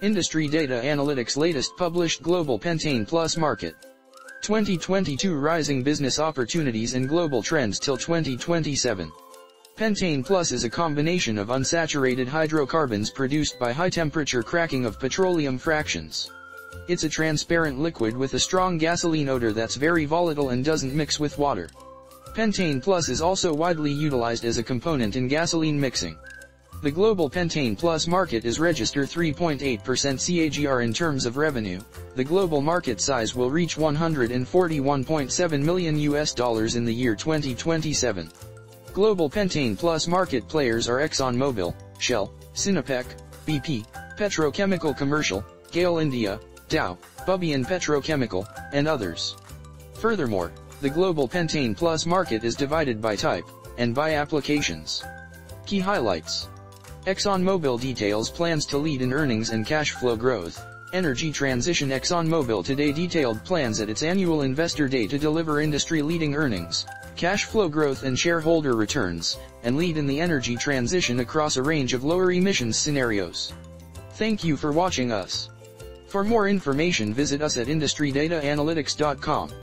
Industry Data Analytics latest published Global Pentane Plus Market 2022 Rising Business Opportunities and Global Trends till 2027. Pentane Plus is a combination of unsaturated hydrocarbons produced by high-temperature cracking of petroleum fractions. It's a transparent liquid with a strong gasoline odor that's very volatile and doesn't mix with water. Pentane Plus is also widely utilized as a component in gasoline mixing. The global Pentane Plus market is registered 3.8% CAGR in terms of revenue. The global market size will reach $141.7 million in the year 2027. Global Pentane Plus market players are ExxonMobil, Shell, Sinopec, BP, Petrochemical Commercial, Gale India, Dow, Bubby and Petrochemical, and others. Furthermore, the global Pentane Plus market is divided by type, and by applications. Key highlights. ExxonMobil details plans to lead in earnings and cash flow growth. Energy transition. ExxonMobil today detailed plans at its annual investor day to deliver industry-leading earnings, cash flow growth and shareholder returns, and lead in the energy transition across a range of lower emissions scenarios. Thank you for watching us. For more information visit us at industrydataanalytics.com.